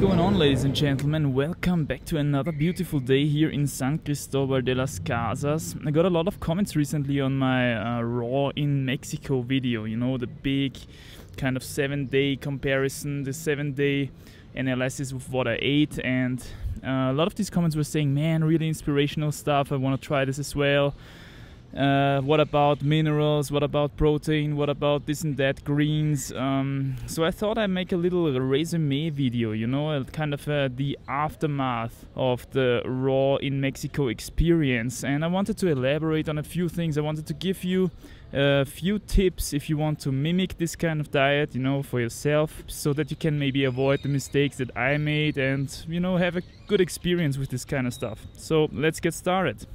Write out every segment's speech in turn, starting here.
going on, ladies and gentlemen? Welcome back to another beautiful day here in San Cristobal de las Casas. I got a lot of comments recently on my Raw in Mexico video, you know, the big kind of 7-day comparison, the 7-day analysis of what I ate, and a lot of these comments were saying, man, really inspirational stuff, I want to try this as well. What about minerals, what about protein, what about this and that, greens. So I thought I'd make a little resume video, you know, kind of the aftermath of the Raw in Mexico experience. And I wanted to elaborate on a few things. I wanted to give you a few tips if you want to mimic this kind of diet, you know, for yourself, so that you can maybe avoid the mistakes that I made and, you know, have a good experience with this kind of stuff. So let's get started.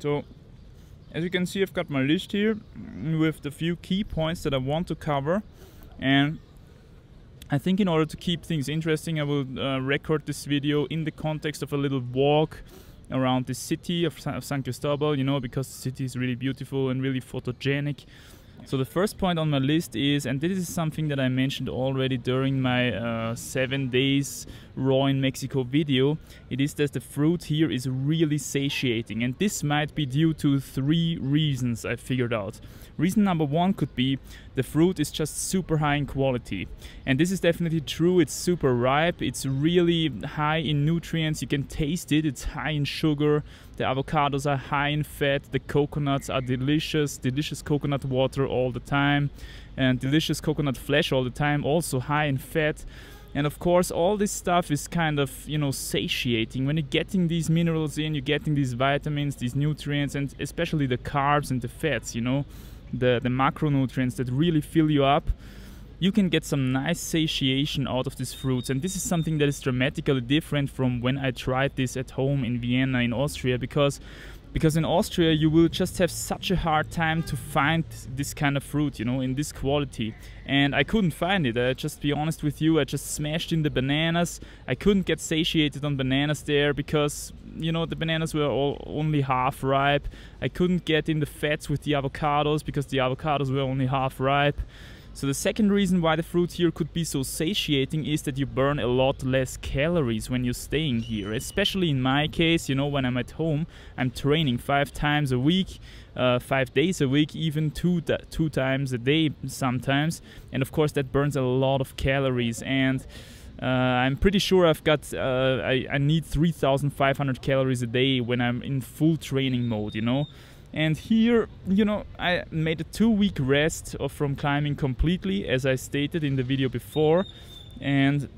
So, as you can see, I've got my list here with the few key points that I want to cover, and I think in order to keep things interesting I will record this video in the context of a little walk around the city of San Cristobal, you know, because the city is really beautiful and really photogenic. So the first point on my list is, and this is something that I mentioned already during my 7 days Raw in Mexico video, it is that the fruit here is really satiating, and this might be due to 3 reasons I figured out. Reason number 1 could be the fruit is just super high in quality, and this is definitely true. It's super ripe, it's really high in nutrients, you can taste it, it's high in sugar, the avocados are high in fat, the coconuts are delicious, delicious coconut water all the time, and delicious coconut flesh all the time, also high in fat. And of course all this stuff is kind of, you know, satiating. When you're getting these minerals in, you're getting these vitamins, these nutrients, and especially the carbs and the fats, you know, the macronutrients that really fill you up, you can get some nice satiation out of these fruits. And this is something that is dramatically different from when I tried this at home in Vienna, in Austria, because in Austria you will just have such a hard time to find this kind of fruit, you know, in this quality. And I couldn't find it, I'll just be honest with you, I just smashed in the bananas. I couldn't get satiated on bananas there because, you know, the bananas were only half ripe. I couldn't get in the fats with the avocados because the avocados were only half ripe. So the second reason why the fruit here could be so satiating is that you burn a lot less calories when you're staying here. Especially in my case, you know, when I'm at home, I'm training 5 times a week, 5 days a week, even two times a day sometimes. And of course that burns a lot of calories, and I'm pretty sure I've got, I need 3,500 calories a day when I'm in full training mode, you know. And here, you know, I made a 2-week rest from climbing completely, as I stated in the video before. And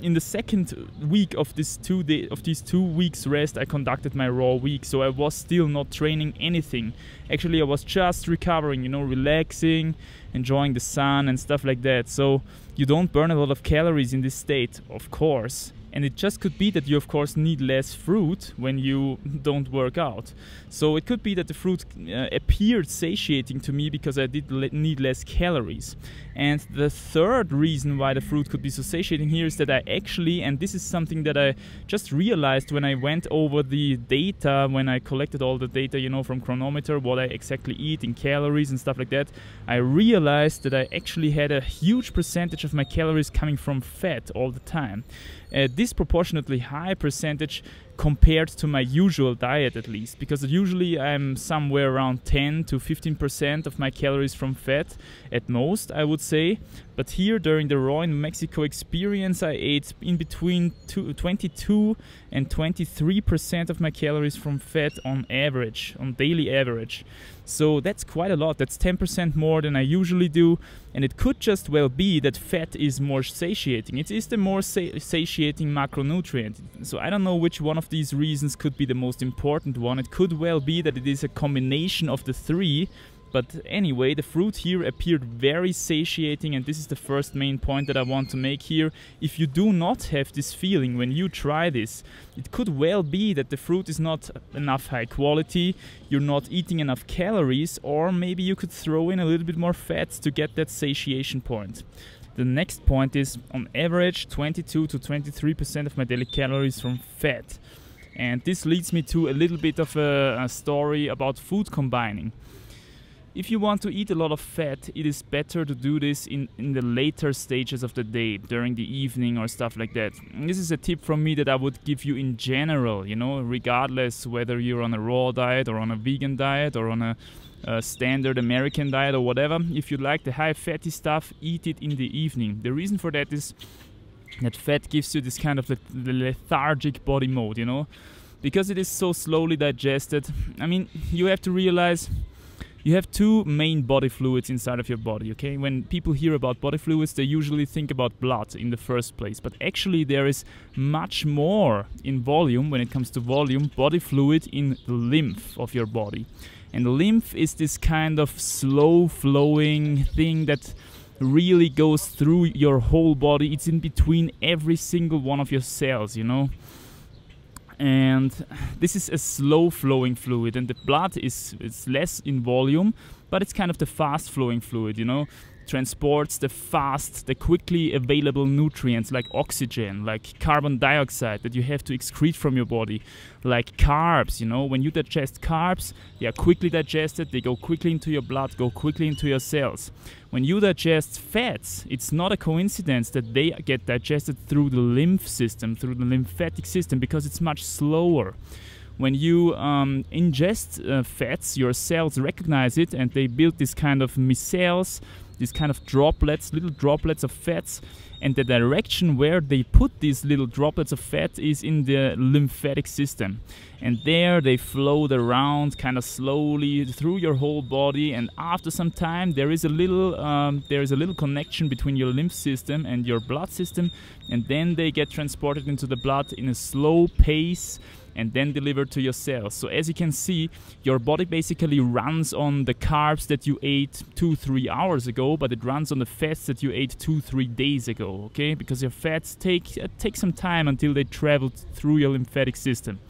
in the second week of these two weeks rest, I conducted my Raw week. So I was still not training anything. Actually, I was just recovering, you know, relaxing, enjoying the sun and stuff like that. So you don't burn a lot of calories in this state, of course. And it just could be that you of course need less fruit when you don't work out. So it could be that the fruit appeared satiating to me because I did need less calories. And the third reason why the fruit could be so satiating here is that I actually, and this is something that I just realized when I went over the data, when I collected all the data, you know, from Chronometer, what I exactly eat in calories and stuff like that, I realized that I actually had a huge percentage of my calories coming from fat all the time. Disproportionately high percentage compared to my usual diet, at least, because usually I'm somewhere around 10 to 15% of my calories from fat at most, I would say. But here during the Raw in Mexico experience I ate in between 22 and 23% of my calories from fat on average, on daily average. So that's quite a lot, that's 10% more than I usually do, and it could just well be that fat is more satiating. It is the more satiating macronutrient. So I don't know which one of these reasons could be the most important one. It could well be that it is a combination of the 3. But anyway, the fruit here appeared very satiating, and this is the first main point that I want to make here. If you do not have this feeling when you try this, it could well be that the fruit is not enough high quality, you're not eating enough calories, or maybe you could throw in a little bit more fat to get that satiation point. The next point is, on average, 22 to 23% of my daily calories from fat. And this leads me to a little bit of a story about food combining. If you want to eat a lot of fat, it is better to do this in the later stages of the day, during the evening or stuff like that. And this is a tip from me that I would give you in general, you know, regardless whether you're on a raw diet or on a vegan diet or on a standard American diet or whatever. If you like the high fatty stuff, eat it in the evening. The reason for that is that fat gives you this kind of the lethargic body mode, you know, because it is so slowly digested. I mean, you have to realize you have two main body fluids inside of your body, okay? When people hear about body fluids, they usually think about blood in the first place. But actually there is much more in volume, when it comes to volume, body fluid in the lymph of your body. And the lymph is this kind of slow flowing thing that really goes through your whole body. It's in between every single one of your cells, you know? And this is a slow flowing fluid, and the blood is less in volume, but it's kind of the fast flowing fluid, you know, transports the quickly available nutrients like oxygen, like carbon dioxide that you have to excrete from your body, like carbs, you know, when you digest carbs, they are quickly digested, they go quickly into your blood, go quickly into your cells. When you digest fats, it's not a coincidence that they get digested through the lymph system, through the lymphatic system, because it's much slower. When you ingest fats, your cells recognize it and they build this kind of micelles, these kind of droplets, little droplets of fats, and the direction where they put these little droplets of fat is in the lymphatic system. And there they float around kind of slowly through your whole body, and after some time there is a little connection between your lymph system and your blood system, and then they get transported into the blood in a slow pace and then delivered to your cells. So as you can see, your body basically runs on the carbs that you ate 2-3 hours ago, but it runs on the fats that you ate 2-3 days ago, okay? Because your fats take some time until they travel through your lymphatic system.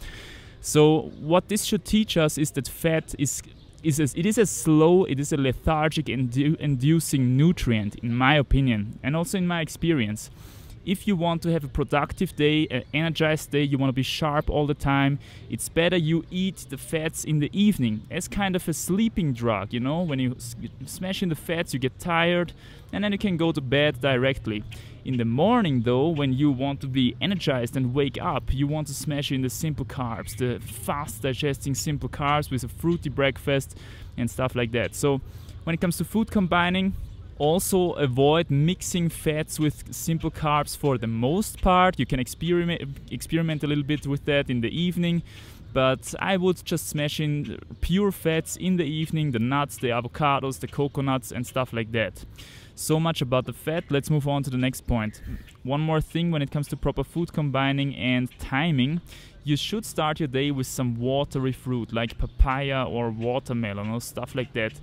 So what this should teach us is that fat is a lethargic inducing nutrient, in my opinion, and also in my experience. If you want to have a productive day, an energized day, you want to be sharp all the time, it's better you eat the fats in the evening as kind of a sleeping drug, you know? When you smash in the fats, you get tired, and then you can go to bed directly. In the morning though, when you want to be energized and wake up, you want to smash in the simple carbs, the fast digesting simple carbs with a fruity breakfast and stuff like that. So when it comes to food combining, also avoid mixing fats with simple carbs for the most part. You can experiment a little bit with that in the evening, but I would just smash in pure fats in the evening, the nuts, the avocados, the coconuts and stuff like that. So much about the fat. Let's move on to the next point. One more thing when it comes to proper food combining and timing. You should start your day with some watery fruit like papaya or watermelon or stuff like that.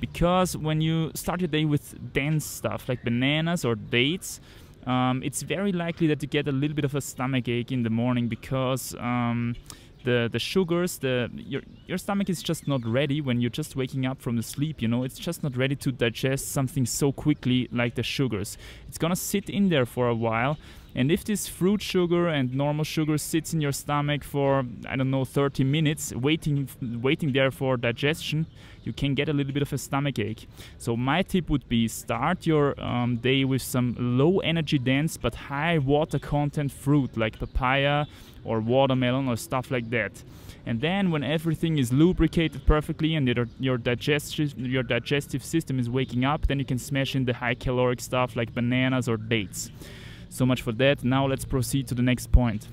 Because when you start your day with dense stuff like bananas or dates, it's very likely that you get a little bit of a stomach ache in the morning, because the sugars, your stomach is just not ready when you're just waking up from the sleep, you know, it's just not ready to digest something so quickly like the sugars. It's gonna sit in there for a while, and if this fruit sugar and normal sugar sits in your stomach for, I don't know, 30 minutes, waiting there for digestion, you can get a little bit of a stomach ache. So my tip would be start your day with some low energy dense but high water content fruit like papaya or watermelon or stuff like that. And then when everything is lubricated perfectly and your digestive system is waking up, then you can smash in the high caloric stuff like bananas or dates. So much for that. Now let's proceed to the next point.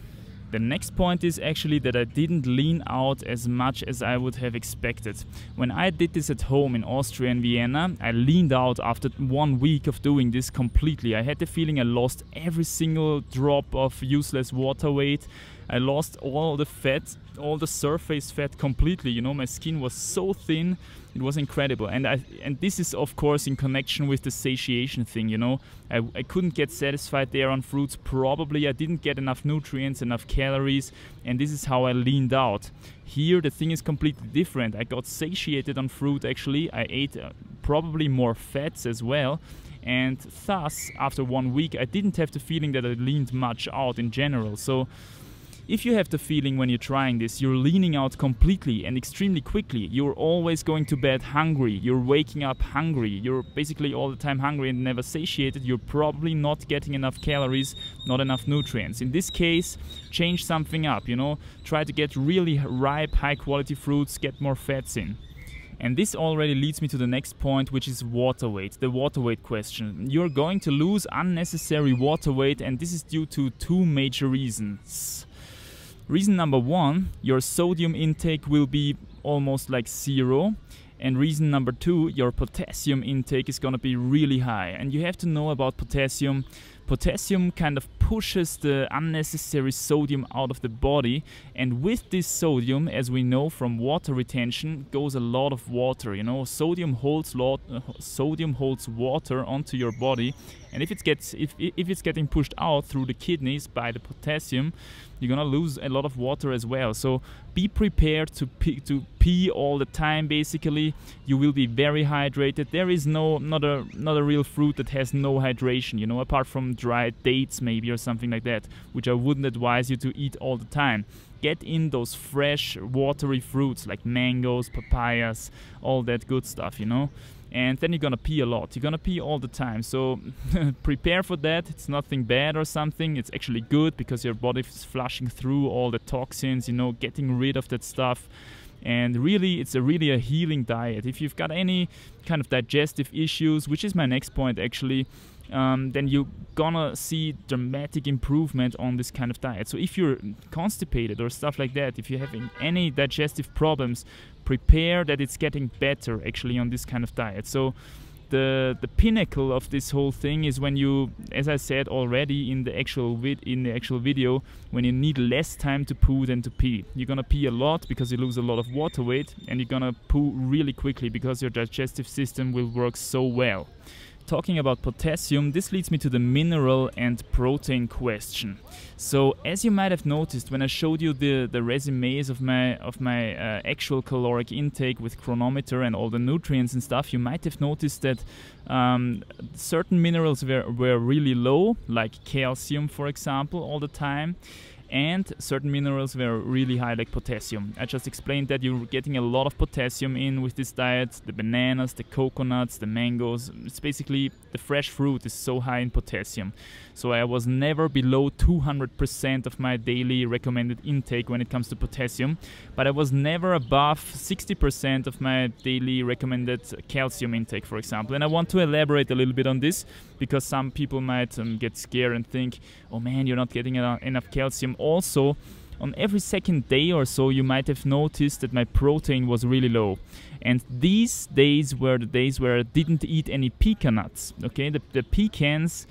The next point is actually that I didn't lean out as much as I would have expected. When I did this at home in Austria and Vienna, I leaned out after 1 week of doing this completely. I had the feeling I lost every single drop of useless water weight. I lost all the fat, all the surface fat completely, you know, my skin was so thin, it was incredible. And this is of course in connection with the satiation thing, you know. I couldn't get satisfied there on fruits, probably I didn't get enough nutrients, enough calories, and this is how I leaned out. Here the thing is completely different. I got satiated on fruit actually, I ate probably more fats as well. And thus, after 1 week, I didn't have the feeling that I leaned much out in general. So If you have the feeling when you're trying this, you're leaning out completely and extremely quickly, you're always going to bed hungry, you're waking up hungry, you're basically all the time hungry and never satiated, you're probably not getting enough calories, not enough nutrients. In this case, change something up, you know, try to get really ripe, high quality fruits, get more fats in. And this already leads me to the next point, which is water weight, the water weight question. You're going to lose unnecessary water weight, and this is due to two major reasons. Reason number one, your sodium intake will be almost like zero. And reason number two, your potassium intake is going to be really high. And you have to know about potassium. Potassium kind of pushes the unnecessary sodium out of the body. And with this sodium, as we know from water retention, goes a lot of water. You know, sodium holds water onto your body. And if it's getting pushed out through the kidneys by the potassium, you're gonna lose a lot of water as well. So be prepared to pee all the time. Basically, you will be very hydrated. There is not a real fruit that has no hydration, you know, apart from dried dates maybe or something like that, which I wouldn't advise you to eat all the time. Get in those fresh, watery fruits like mangoes, papayas, all that good stuff, you know. And then you're gonna pee a lot. You're gonna pee all the time. So prepare for that. It's nothing bad or something. It's actually good because your body is flushing through all the toxins, you know, getting rid of that stuff. And really, it's really a healing diet. If you've got any kind of digestive issues, which is my next point actually, then you're gonna see dramatic improvement on this kind of diet. So if you're constipated or stuff like that, if you're having any digestive problems, prepare that it's getting better actually on this kind of diet. So the pinnacle of this whole thing is when you, as I said already in the actual video, when you need less time to poo than to pee. You're gonna pee a lot because you lose a lot of water weight, and you're gonna poo really quickly because your digestive system will work so well. Talking about potassium, this leads me to the mineral and protein question. So as you might have noticed when I showed you the resumes of my actual caloric intake with chronometer and all the nutrients and stuff, you might have noticed that certain minerals were really low, like calcium for example, all the time. And certain minerals were really high, like potassium. I just explained that you're getting a lot of potassium in with this diet. The bananas, the coconuts, the mangoes. It's basically the fresh fruit is so high in potassium. So I was never below 200% of my daily recommended intake when it comes to potassium. But I was never above 60% of my daily recommended calcium intake, for example. And I want to elaborate a little bit on this because some people might get scared and think, oh man, you're not getting enough calcium. Also, on every second day or so, you might have noticed that my protein was really low. And these days were the days where I didn't eat any pecan nuts. Okay, the pecans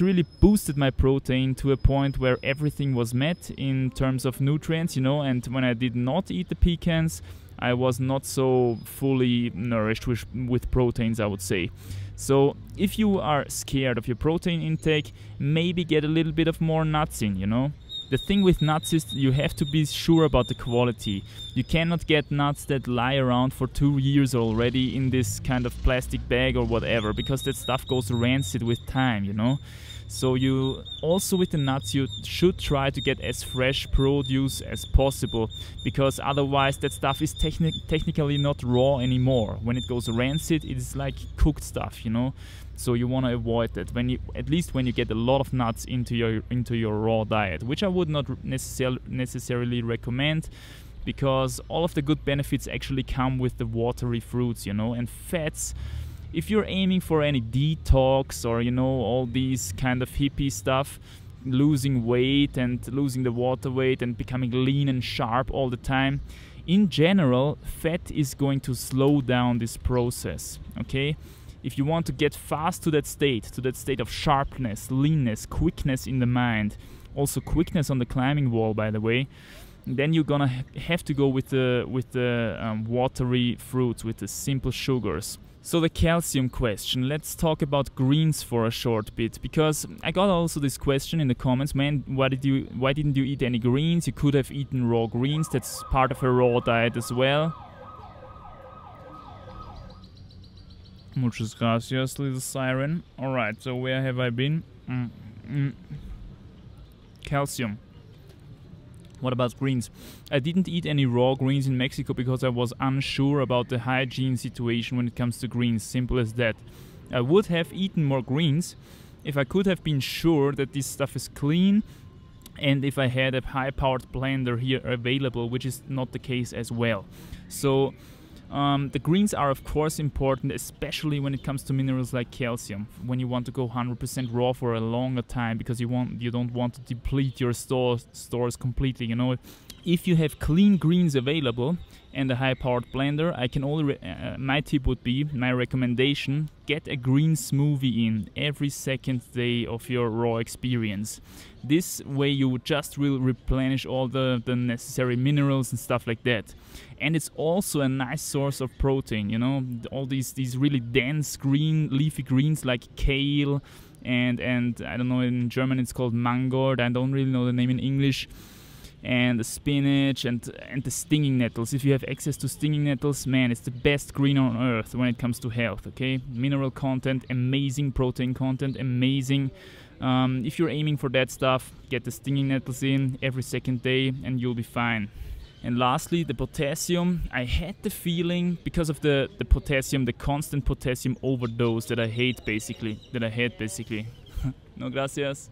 really boosted my protein to a point where everything was met in terms of nutrients, you know. And when I did not eat the pecans, I was not so fully nourished with proteins, I would say. So if you are scared of your protein intake, maybe get a little bit of more nuts in, you know. The thing with nuts is you have to be sure about the quality. You cannot get nuts that lie around for 2 years already in this kind of plastic bag or whatever, because that stuff goes rancid with time, you know. So you also with the nuts, you should try to get as fresh produce as possible, because otherwise that stuff is technically not raw anymore. When it goes rancid, it is like cooked stuff, you know. So you want to avoid that. At least when you get a lot of nuts into your raw diet, which I would not necessarily recommend, because all of the good benefits actually come with the watery fruits, you know, and fats. If you're aiming for any detox or, you know, all these kind of hippie stuff, losing weight and losing the water weight and becoming lean and sharp all the time, in general, fat is going to slow down this process, okay? If you want to get fast to that state of sharpness, leanness, quickness in the mind, also quickness on the climbing wall, by the way, then you're gonna have to go with the watery fruits, with the simple sugars. So the calcium question, let's talk about greens for a short bit, because I got also this question in the comments, man, why didn't you eat any greens? You could have eaten raw greens, that's part of a raw diet as well. Muchas gracias, little siren. Alright, so where have I been? Calcium. What about greens? I didn't eat any raw greens in Mexico because I was unsure about the hygiene situation when it comes to greens. Simple as that. I would have eaten more greens if I could have been sure that this stuff is clean and if I had a high-powered blender here available, which is not the case as well. So the greens are of course important, especially when it comes to minerals like calcium, when you want to go 100% raw for a longer time, because you don't want to deplete your stores completely, you know. If you have clean greens available and a high-powered blender, I can only my recommendation, get a green smoothie in every second day of your raw experience. This way you just will replenish all the necessary minerals and stuff like that. And it's also a nice source of protein, you know, all these really dense green, leafy greens like kale and I don't know, in German it's called Mangold, I don't really know the name in English. And the spinach and the stinging nettles. If you have access to stinging nettles, man, it's the best green on earth when it comes to health, okay? Mineral content, amazing protein content, amazing. If you're aiming for that stuff, get the stinging nettles in every second day and you'll be fine. And lastly, the potassium. I had the feeling, because of the potassium, the constant potassium overdose that I hate basically, no gracias.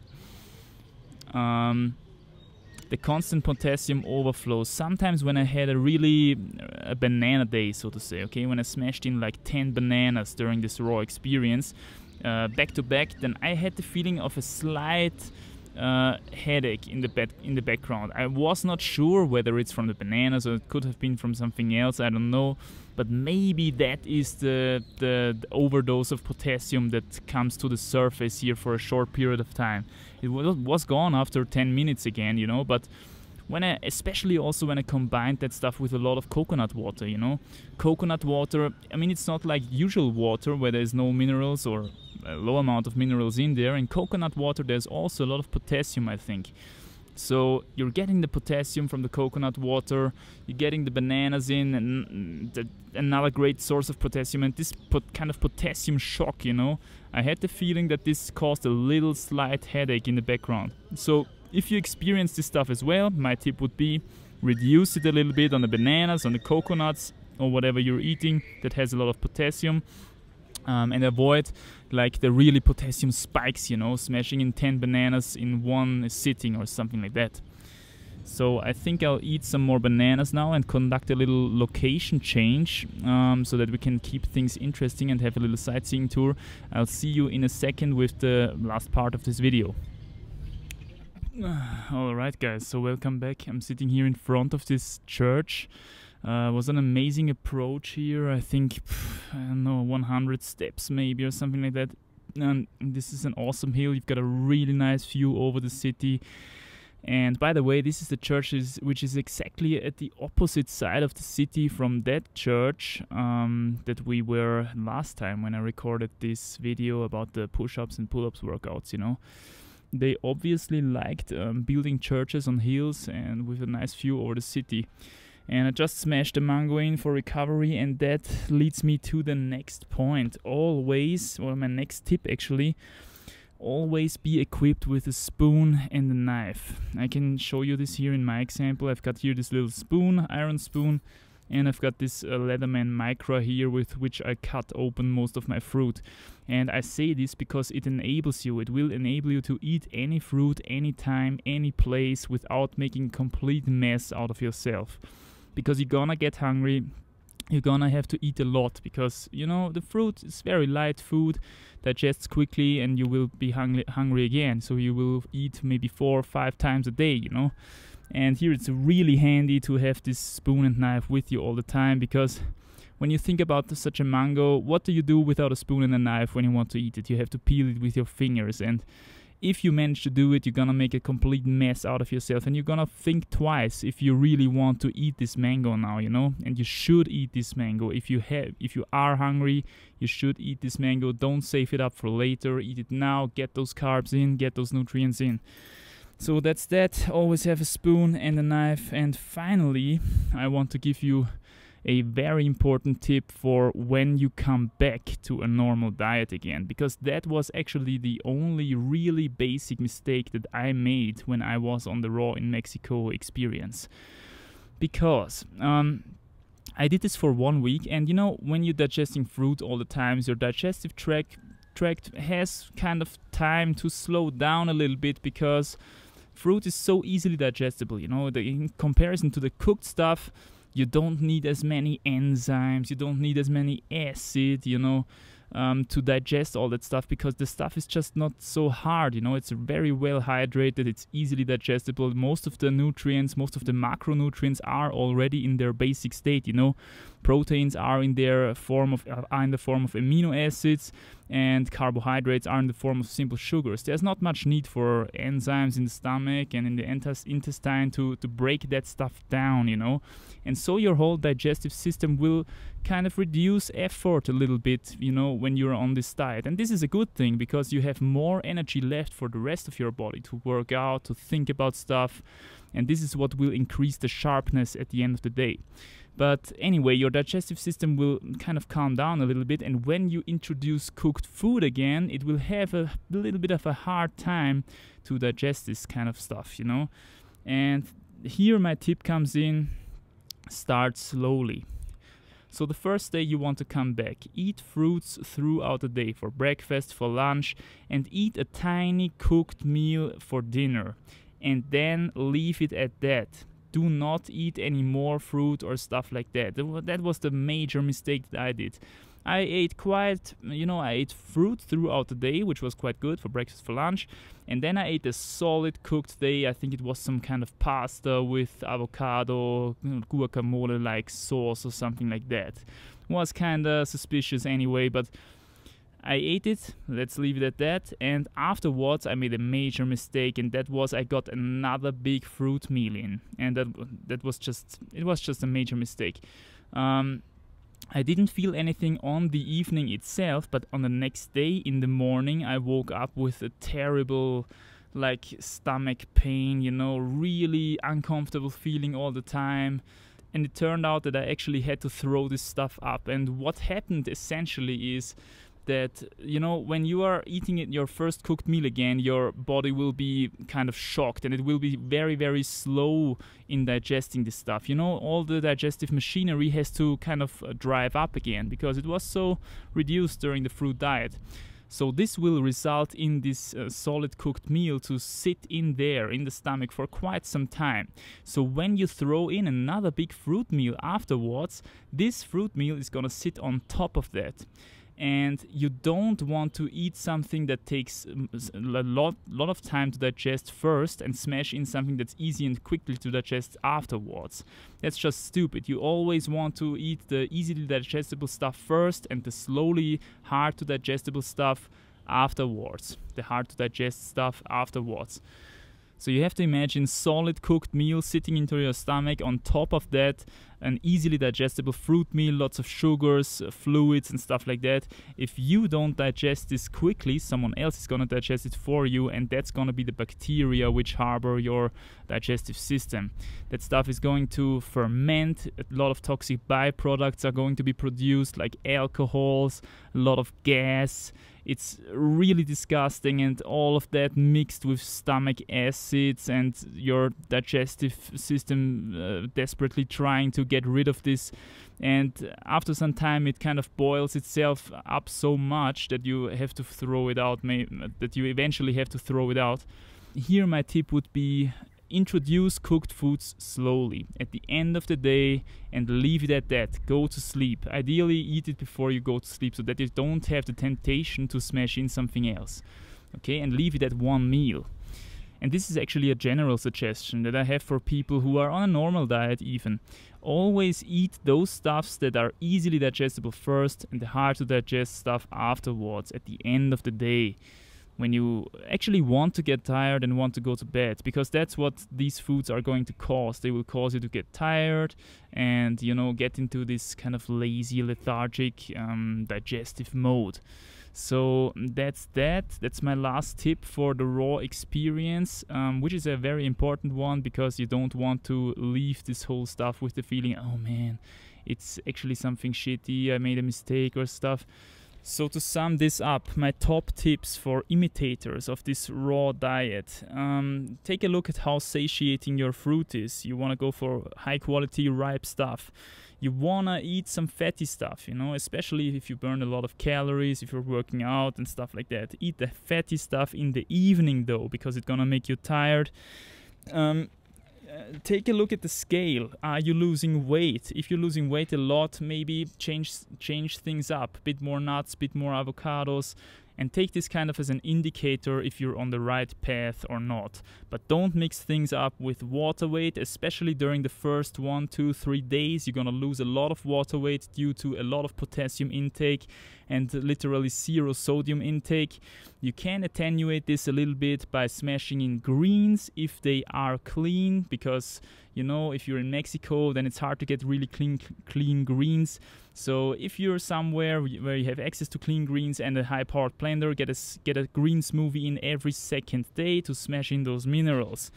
The constant potassium overflow. Sometimes when I had a banana day, so to say, okay, when I smashed in like 10 bananas during this raw experience, back to back, then I had the feeling of a slight headache in the background. I was not sure whether it's from the bananas or it could have been from something else, I don't know, but maybe that is the overdose of potassium that comes to the surface here for a short period of time. It was gone after 10 minutes again, you know, but when I, especially also when I combined that stuff with a lot of coconut water, you know, coconut water, I mean, it's not like usual water where there's no minerals or a low amount of minerals in there. In coconut water there's also a lot of potassium, I think. So you're getting the potassium from the coconut water, you're getting the bananas in, and another great source of potassium, and this kind of potassium shock, you know. I had the feeling that this caused a little slight headache in the background. So if you experience this stuff as well, my tip would be reduce it a little bit on the bananas, on the coconuts, or whatever you're eating that has a lot of potassium. And avoid like the really potassium spikes, you know, smashing in 10 bananas in one sitting or something like that. So I think I'll eat some more bananas now and conduct a little location change, so that we can keep things interesting and have a little sightseeing tour. I'll see you in a second with the last part of this video. Alright guys, so welcome back. I'm sitting here in front of this church. Was an amazing approach here. I think, I don't know, 100 steps maybe or something like that. And this is an awesome hill. You've got a really nice view over the city. And by the way, this is the church which is exactly at the opposite side of the city from that church that we were last time when I recorded this video about the push-ups and pull-ups workouts, you know. They obviously liked building churches on hills and with a nice view over the city. And I just smashed the mango in for recovery, and that leads me to the next point. Always, or my next tip actually, always be equipped with a spoon and a knife. I can show you this here in my example. I've got here this little spoon, iron spoon, and I've got this Leatherman micro here with which I cut open most of my fruit. And I say this because it enables you, it will enable you to eat any fruit, anytime, any place without making complete mess out of yourself. Because you're gonna get hungry, you're gonna have to eat a lot, because, you know, the fruit is very light food, digests quickly, and you will be hungry again. So you will eat maybe 4 or 5 times a day, you know. And here it's really handy to have this spoon and knife with you all the time, because when you think about such a mango, what do you do without a spoon and a knife when you want to eat it? You have to peel it with your fingers, and if you manage to do it, you're gonna make a complete mess out of yourself, and you're gonna think twice if you really want to eat this mango now, you know. And you should eat this mango. If you are hungry, you should eat this mango. Don't save it up for later. Eat it now. Get those carbs in. Get those nutrients in. So that's that. Always have a spoon and a knife. And finally, I want to give you a very important tip for when you come back to a normal diet again, because that was actually the only really basic mistake that I made when I was on the Raw in Mexico experience. Because I did this for 1 week, and you know, when you're digesting fruit all the time, your digestive tract has kind of time to slow down a little bit, because fruit is so easily digestible, you know, in comparison to the cooked stuff. You don't need as many enzymes, you don't need as many acid, you know, to digest all that stuff, because the stuff is just not so hard, you know. It's very well hydrated, it's easily digestible. Most of the nutrients, most of the macronutrients are already in their basic state, you know. Proteins are in their form of are in the form of amino acids, and carbohydrates are in the form of simple sugars. There's not much need for enzymes in the stomach and in the intestine to break that stuff down, you know. And so your whole digestive system will kind of reduce effort a little bit, you know, when you're on this diet. And this is a good thing, because you have more energy left for the rest of your body to work out, to think about stuff, and this is what will increase the sharpness at the end of the day. But anyway, your digestive system will kind of calm down a little bit, and when you introduce cooked food again, it will have a little bit of a hard time to digest this kind of stuff, you know. And here my tip comes in: start slowly. So the first day you want to come back, eat fruits throughout the day, for breakfast, for lunch, and eat a tiny cooked meal for dinner, and then leave it at that. Do not eat any more fruit or stuff like that. That was the major mistake that I did. I ate quite, you know, I ate fruit throughout the day, which was quite good, for breakfast, for lunch, and then I ate a solid cooked day. I think it was some kind of pasta with avocado, you know, guacamole like sauce or something like that. Was kind of suspicious anyway, but I ate it, let's leave it at that. And afterwards I made a major mistake, and that was I got another big fruit meal in, and that was just, it was just a major mistake. I didn't feel anything on the evening itself, but on the next day in the morning I woke up with a terrible like stomach pain, you know, really uncomfortable feeling all the time. And it turned out that I actually had to throw this stuff up. And what happened essentially is that, you know, when you are eating it, your first cooked meal again, your body will be kind of shocked, and it will be very, very slow in digesting this stuff. You know, all the digestive machinery has to kind of drive up again, because it was so reduced during the fruit diet. So this will result in this solid cooked meal to sit in there in the stomach for quite some time. So when you throw in another big fruit meal afterwards, this fruit meal is gonna sit on top of that. And you don't want to eat something that takes a lot of time to digest first, and smash in something that's easy and quickly to digest afterwards. That's just stupid. You always want to eat the easily digestible stuff first, and the slowly hard to digestible stuff afterwards. The hard to digest stuff afterwards. So you have to imagine solid cooked meal sitting into your stomach, on top of that an easily digestible fruit meal, lots of sugars, fluids and stuff like that. If you don't digest this quickly, someone else is gonna digest it for you, and that's gonna be the bacteria which harbor your digestive system. That stuff is going to ferment, a lot of toxic byproducts are going to be produced, like alcohols, a lot of gas. It's really disgusting, and all of that mixed with stomach acids, and your digestive system desperately trying to get rid of this. And after some time it kind of boils itself up so much that you have to throw it out, that you eventually have to throw it out. Here my tip would be: introduce cooked foods slowly at the end of the day and leave it at that. Go to sleep. Ideally eat it before you go to sleep, so that you don't have the temptation to smash in something else. Okay, and leave it at one meal. And this is actually a general suggestion that I have for people who are on a normal diet even. Always eat those stuffs that are easily digestible first, and the hard to digest stuff afterwards at the end of the day, when you actually want to get tired and want to go to bed, because that's what these foods are going to cause. They will cause you to get tired and, you know, get into this kind of lazy, lethargic, digestive mode. So that's that. That's my last tip for the raw experience, which is a very important one, because you don't want to leave this whole stuff with the feeling, oh man, it's actually something shitty, I made a mistake or stuff. So to sum this up, my top tips for imitators of this raw diet. Take a look at how satiating your fruit is. You want to go for high quality ripe stuff. You want to eat some fatty stuff, you know, especially if you burn a lot of calories, if you're working out and stuff like that. Eat the fatty stuff in the evening though, because it's going to make you tired. Take a look at the scale. Are you losing weight? If you're losing weight a lot, maybe change things up. Bit more nuts, bit more avocados, and take this kind of as an indicator if you're on the right path or not. But don't mix things up with water weight, especially during the first 1, 2, 3 days. You're gonna lose a lot of water weight due to a lot of potassium intake and literally zero sodium intake. You can attenuate this a little bit by smashing in greens if they are clean, because you know, if you're in Mexico, then it's hard to get really clean greens. So if you're somewhere where you have access to clean greens and a high-powered blender, get a green smoothie in every second day to smash in those minerals.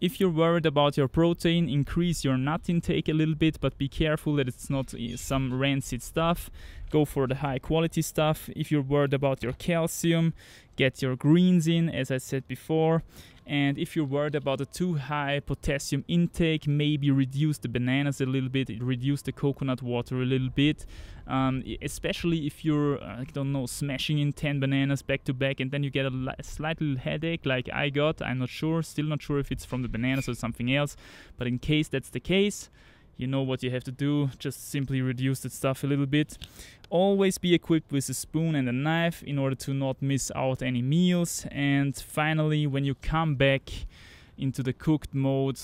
If you're worried about your protein, increase your nut intake a little bit, but be careful that it's not some rancid stuff. Go for the high quality stuff. If you're worried about your calcium, get your greens in, as I said before. And if you're worried about a too high potassium intake, maybe reduce the bananas a little bit, reduce the coconut water a little bit, especially if you're, I don't know, smashing in 10 bananas back to back and then you get a slight little headache like I got. I'm not sure, still not sure if it's from the bananas or something else, but in case that's the case, you know what you have to do, just simply reduce that stuff a little bit. Always be equipped with a spoon and a knife in order to not miss out any meals. And finally, when you come back into the cooked mode,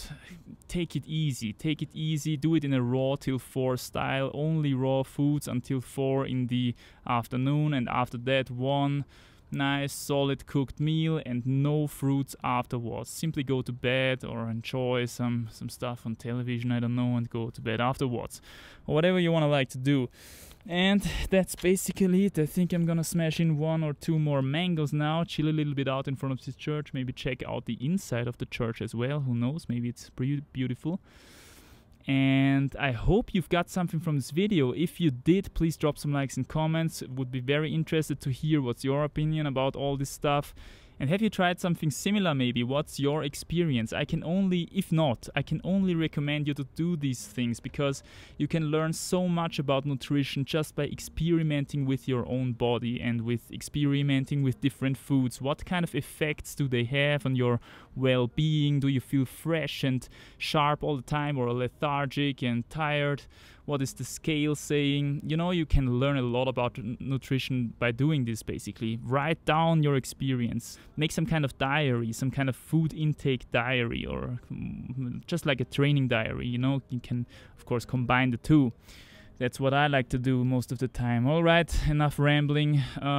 take it easy. Take it easy, do it in a raw till 4 style, only raw foods until 4 in the afternoon, and after that one nice solid cooked meal and no fruits afterwards. Simply go to bed or enjoy some stuff on television, I don't know, and go to bed afterwards, or whatever you want to like to do. And that's basically it. I think I'm gonna smash in 1 or 2 more mangoes now, chill a little bit out in front of this church, maybe check out the inside of the church as well, who knows, maybe it's pretty beautiful. And I hope you've got something from this video. If you did, please drop some likes and comments. Would be very interested to hear what's your opinion about all this stuff. And have you tried something similar maybe? What's your experience? I can only recommend you to do these things, because you can learn so much about nutrition just by experimenting with your own body and with experimenting with different foods. What kind of effects do they have on your well-being? Do you feel fresh and sharp all the time, or lethargic and tired? What is the scale saying? You know, you can learn a lot about nutrition by doing this basically. Write down your experience. Make some kind of diary, some kind of food intake diary, or just like a training diary, you know. You can, of course, combine the two. That's what I like to do most of the time. All right, enough rambling. Drop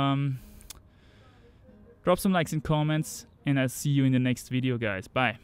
some likes and comments, and I'll see you in the next video, guys. Bye.